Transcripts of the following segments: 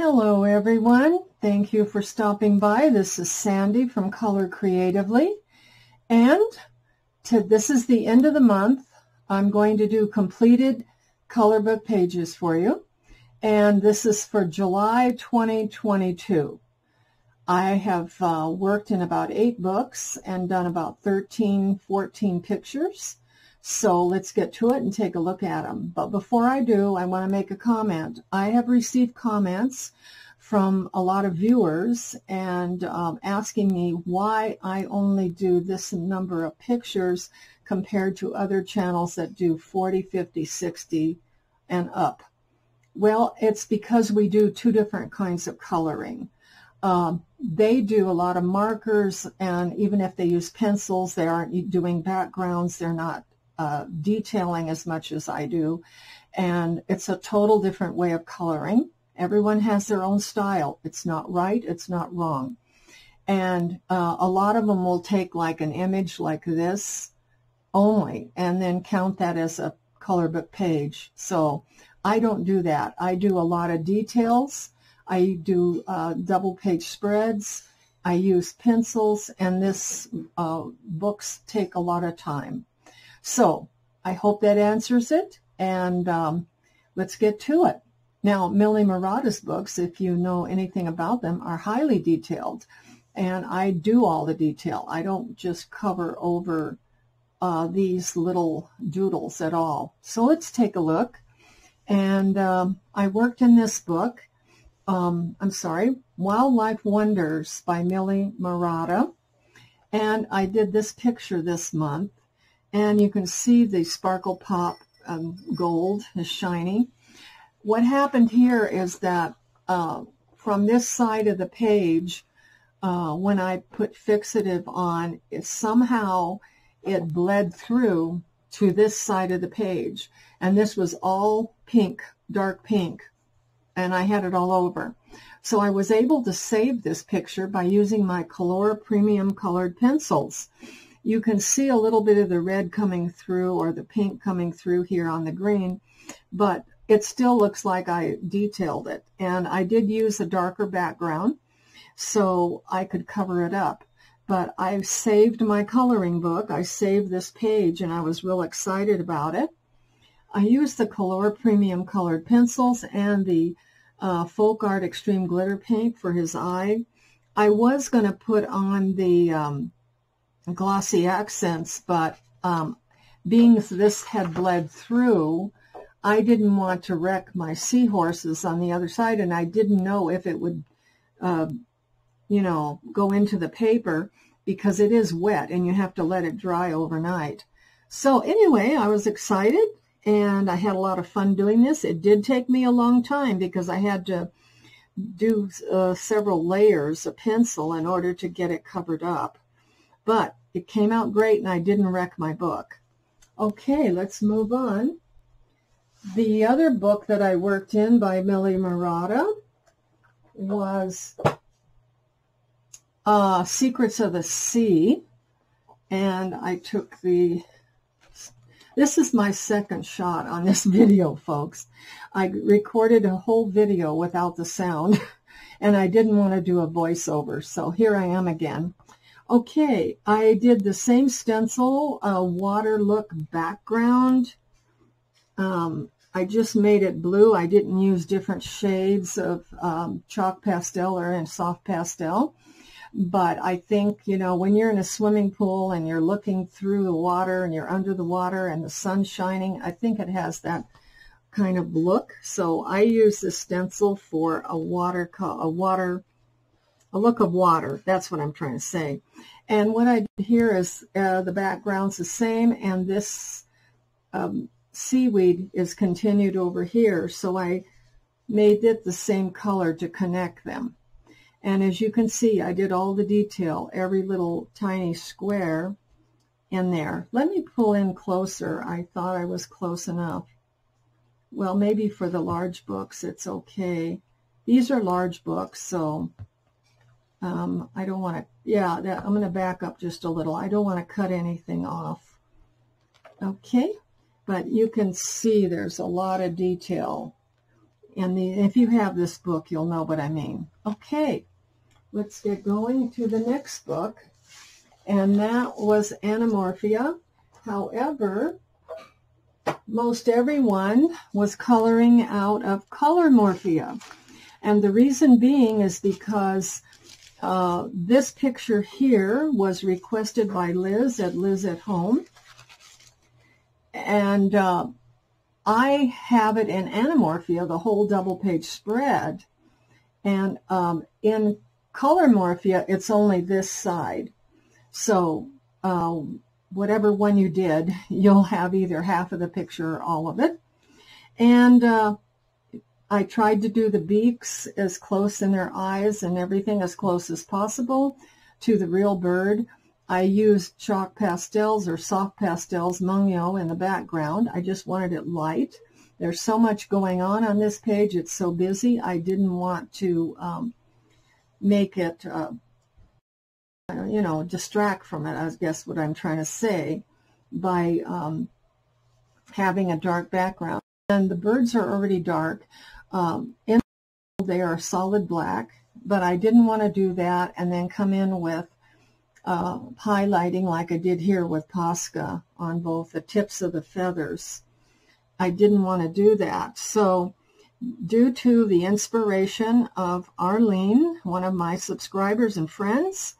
Hello everyone, thank you for stopping by. This is Sandy from Color Creatively, and this is the end of the month. I'm going to do completed color book pages for you, and this is for July 2022. I have worked in about 8 books and done about 14 pictures, so let's get to it and take a look at them. But before I do, I want to make a comment. I have received comments from a lot of viewers and asking me why I only do this number of pictures compared to other channels that do 40, 50, 60 and up. Well, it's because we do 2 different kinds of coloring. They do a lot of markers, and even if they use pencils, they aren't doing backgrounds. They're not detailing as much as I do, and it's a total different way of coloring. Everyone has their own style. It's not right, it's not wrong. And a lot of them will take like an image like this only and then count that as a color book page. So I don't do that. I do a lot of details. I do double page spreads. I use pencils, and this books take a lot of time. So I hope that answers it, and let's get to it. Now, Millie Marotta's books, if you know anything about them, are highly detailed, and I do all the detail. I don't just cover over these little doodles at all. So let's take a look. And I worked in this book, Wildlife Wonders by Millie Marotta, and I did this picture this month. And you can see the Sparkle Pop Gold is shiny. What happened here is that from this side of the page, when I put fixative on, somehow it bled through to this side of the page. And this was all pink, dark pink, and I had it all over. So I was able to save this picture by using my Color Premium Colored Pencils. You can see a little bit of the red coming through, or the pink coming through here on the green, but it still looks like I detailed it. And I did use a darker background so I could cover it up. But I saved my coloring book. I saved this page, and I was real excited about it. I used the Color Premium Colored Pencils and the Folk Art Extreme Glitter Paint for his eye. I was going to put on the Glossy Accents, but being this had bled through, I didn't want to wreck my seahorses on the other side, and I didn't know if it would, you know, go into the paper, because it is wet and you have to let it dry overnight. So anyway, I was excited, and I had a lot of fun doing this. It did take me a long time because I had to do several layers of pencil in order to get it covered up. But it came out great, and I didn't wreck my book. Okay, let's move on. The other book that I worked in by Millie Marotta was Secrets of the Sea. And I took the... This is my second shot on this video, folks. I recorded a whole video without the sound, and I didn't want to do a voiceover, so here I am again. Okay, I did the same stencil, water look background. I just made it blue. I didn't use different shades of chalk pastel or soft pastel. But I think, you know, when you're in a swimming pool and you're looking through the water and you're under the water and the sun's shining, I think it has that kind of look. So I use this stencil for a look of water. That's what I'm trying to say. And what I did here is the background's the same, and this seaweed is continued over here. So I made it the same color to connect them. And as you can see, I did all the detail, every little tiny square in there. Let me pull in closer. I thought I was close enough. Well, maybe for the large books, it's okay. These are large books, so I don't want to, I'm going to back up just a little. I don't want to cut anything off. Okay, but you can see there's a lot of detail And if you have this book, you'll know what I mean. Okay, let's get going to the next book. And that was Anamorphia. However, most everyone was coloring out of Colormorphia. And the reason being is because this picture here was requested by Liz at Home. And I have it in Anamorphia, the whole double-page spread. And in Colormorphia, it's only this side. So whatever one you did, you'll have either half of the picture or all of it. And I tried to do the beaks as close in their eyes and everything as close as possible to the real bird. I used chalk pastels or soft pastels, Mungo, in the background. I just wanted it light. There's so much going on this page. It's so busy. I didn't want to make it, you know, distract from it, I guess what I'm trying to say, by having a dark background. And the birds are already dark. In they are solid black, but I didn't want to do that and then come in with highlighting like I did here with Posca on both the tips of the feathers. I didn't want to do that. So due to the inspiration of Arlene, one of my subscribers and friends,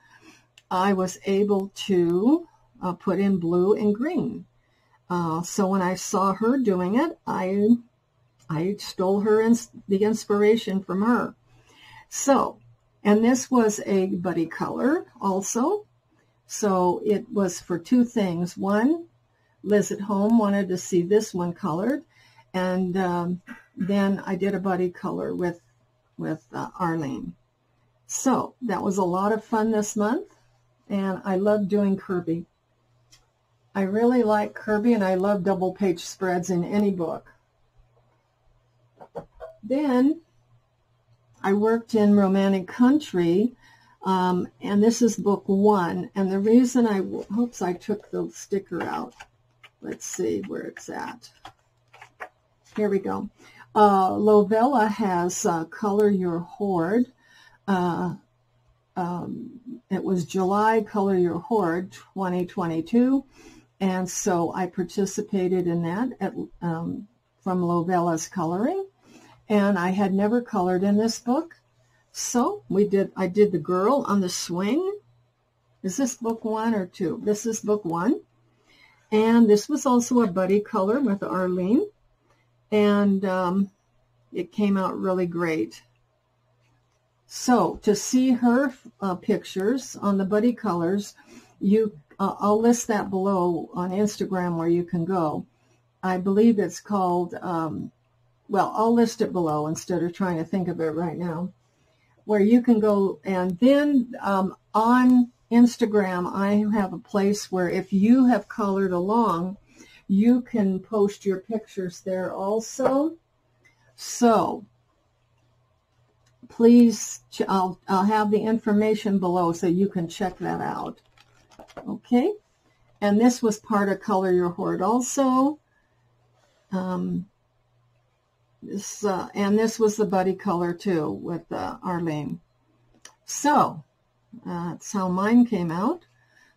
I was able to put in blue and green. So when I saw her doing it, I stole her the inspiration from her. So, and this was a buddy color also. So it was for two things. One, Liz at Home wanted to see this one colored. And then I did a buddy color with Arlene. So that was a lot of fun this month. And I love doing Kirby. I really like Kirby, and I love double page spreads in any book. Then I worked in Romantic Country, and this is book 1. And the reason oops, I took the sticker out. Let's see where it's at. Here we go. Lovella has Color Your Horde. It was July Color Your Horde 2022. And so I participated in that from Lovella's coloring. And I had never colored in this book. So I did the girl on the swing. Is this book 1 or 2? This is book 1. And this was also a buddy color with Arlene. And it came out really great. So to see her pictures on the buddy colors, I'll list that below on Instagram where you can go. I believe it's called, well, I'll list it below instead of trying to think of it right now, where you can go. And then on Instagram, I have a place where if you have colored along, you can post your pictures there also. So please, I'll have the information below so you can check that out. Okay, and this was part of Color Your Horde also. And this was the buddy color too with Arlene. So that's how mine came out.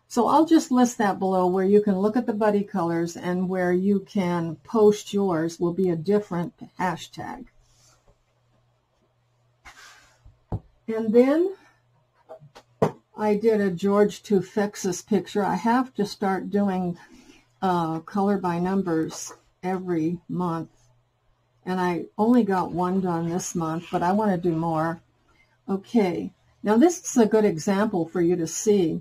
So I'll just list that below where you can look at the buddy colors, and where you can post yours will be a different hashtag. And then I did a George Tufeksis picture. I have to start doing color by numbers every month. And I only got one done this month, but I want to do more. Okay, now this is a good example for you to see.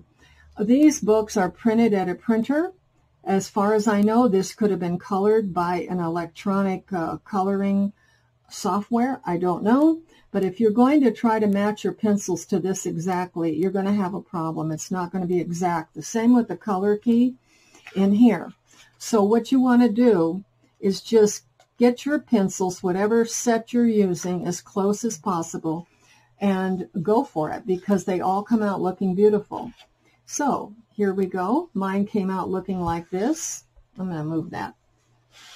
These books are printed at a printer. As far as I know, this could have been colored by an electronic coloring software. I don't know. But if you're going to try to match your pencils to this exactly, you're going to have a problem. It's not going to be exact. The same with the color key in here. So what you want to do is just get your pencils, whatever set you're using, as close as possible and go for it, because they all come out looking beautiful. So here we go. Mine came out looking like this. I'm going to move that.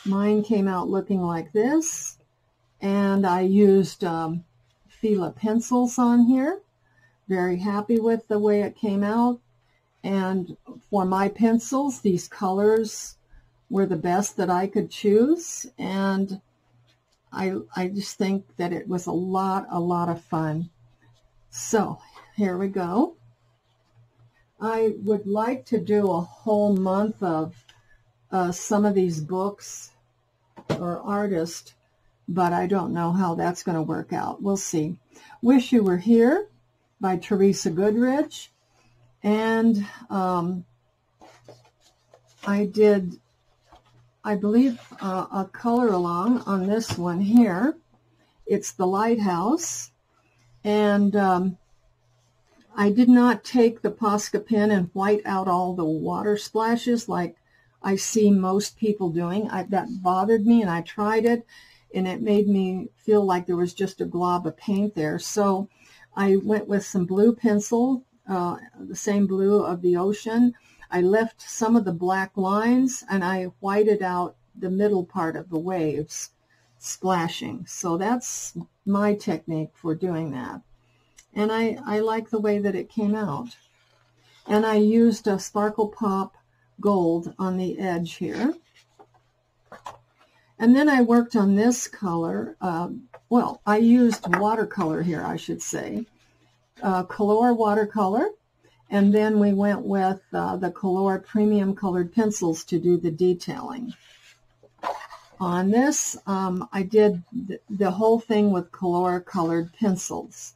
Mine came out looking like this. And I used Fila pencils on here. Very happy with the way it came out. And for my pencils, these colors were the best that I could choose. And I just think that it was a lot of fun. So here we go. I would like to do a whole month of some of these books or artists, but I don't know how that's going to work out. We'll see. Wish You Were Here by Teresa Goodrich. And I did, I believe, a color along on this one here. It's the Lighthouse. And I did not take the Posca pen and white out all the water splashes like I see most people doing. That bothered me, and I tried it, and it made me feel like there was just a glob of paint there. So I went with some blue pencil, the same blue of the ocean. I left some of the black lines, and I whited out the middle part of the waves splashing. So that's my technique for doing that. And I like the way that it came out. And I used a Sparkle Pop Gold on the edge here. And then I worked on this color. Well, I used watercolor here, I should say. Color watercolor. And then we went with the Color Premium Colored Pencils to do the detailing. On this, I did the whole thing with Color Colored Pencils,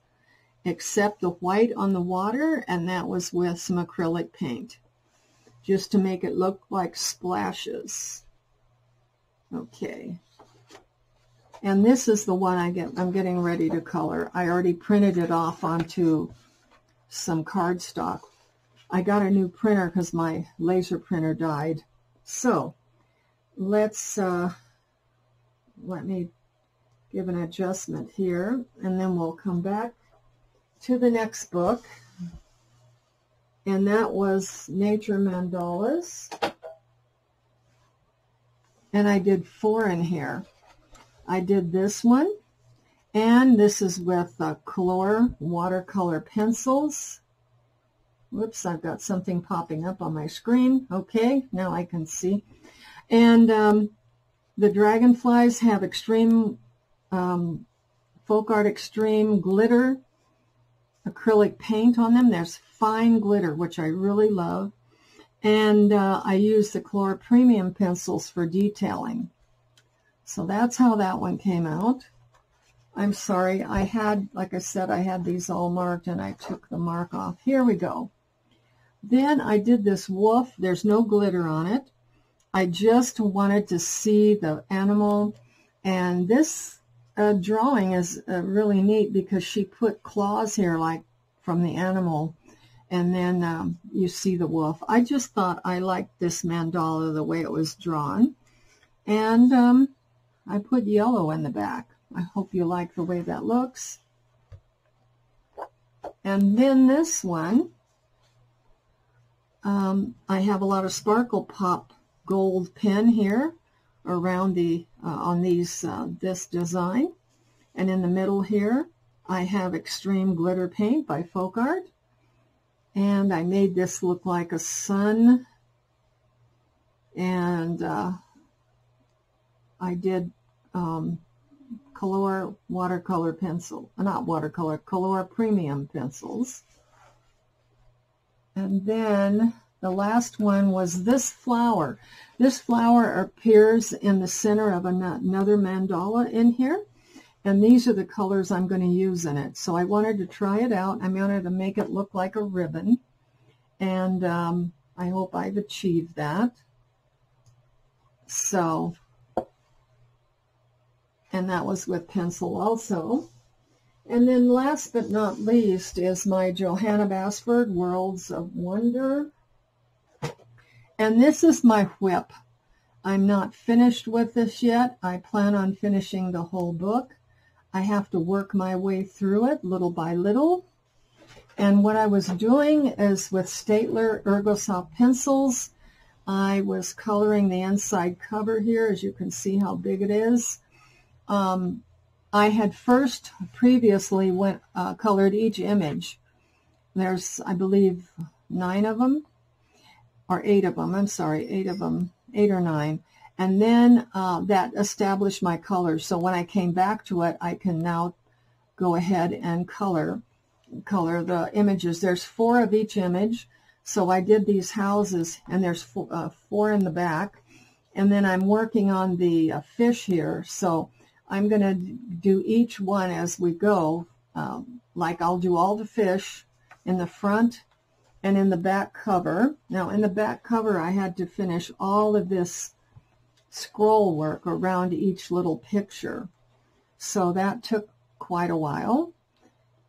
except the white on the water, and that was with some acrylic paint, just to make it look like splashes. Okay, and this is the one I'm getting ready to color. I already printed it off onto some cardstock. I got a new printer because my laser printer died. So let's let me give an adjustment here, and then we'll come back to the next book, and that was Nature Mandalas. And I did 4 in here. I did this one, and this is with Chlor watercolor pencils. Whoops, I've got something popping up on my screen. Okay, now I can see. And the dragonflies have extreme, Folk Art Extreme Glitter Acrylic Paint on them. There's fine glitter, which I really love. And I use the Color Premium pencils for detailing. So that's how that one came out. I'm sorry, I had, like I said, I had these all marked, and I took the mark off. Here we go. Then I did this wolf. There's no glitter on it. I just wanted to see the animal. And this drawing is really neat because she put claws here, like from the animal. And then you see the wolf. I just thought I liked this mandala, the way it was drawn. And I put yellow in the back. I hope you like the way that looks. And then this one, I have a lot of Sparkle Pop Gold pen here around the on these this design, and in the middle here I have Extreme Glitter Paint by Folk Art, and I made this look like a sun. And I did Color watercolor pencil, not watercolor, Color Premium pencils. And then the last one was this flower. This flower appears in the center of another mandala in here. And these are the colors I'm going to use in it. So I wanted to try it out. I wanted to make it look like a ribbon. And I hope I've achieved that. So, and that was with pencil also. And then last but not least is my Johanna Basford Worlds of Wonder. And this is my whip. I'm not finished with this yet. I plan on finishing the whole book. I have to work my way through it little by little. And what I was doing is with Staedtler Ergosoft pencils, I was coloring the inside cover here. As you can see how big it is. I had first previously colored each image. There's, I believe, 9 of them, or 8 of them. I'm sorry, 8 of them, 8 or 9. And then that established my colors. So when I came back to it, I can now go ahead and color the images. There's 4 of each image. So I did these houses, and there's 4 in the back. And then I'm working on the fish here. So I'm going to do each one as we go. Like I'll do all the fish in the front and in the back cover. Now in the back cover, I had to finish all of this scroll work around each little picture. So that took quite a while.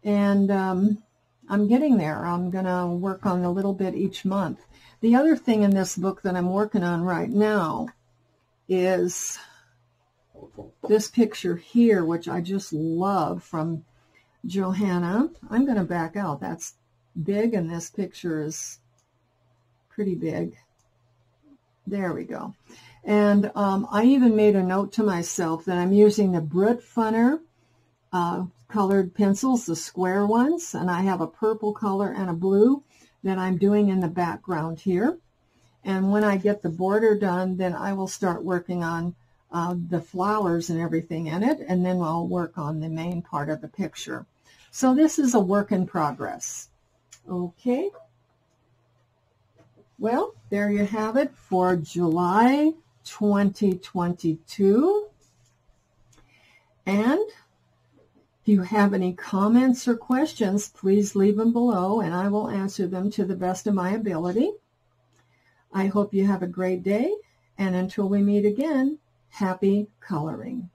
And I'm getting there. I'm going to work on a little bit each month. The other thing in this book that I'm working on right now is this picture here, which I just love, from Johanna. I'm going to back out. That's big, and this picture is pretty big. There we go. And I even made a note to myself that I'm using the Brutfunner colored pencils, the square ones, and I have a purple color and a blue that I'm doing in the background here. And when I get the border done, then I will start working on the flowers and everything in it, and then I'll work on the main part of the picture. So this is a work in progress. Okay. Well, there you have it for July 2022. And if you have any comments or questions, please leave them below, and I will answer them to the best of my ability. I hope you have a great day, and until we meet again, happy coloring.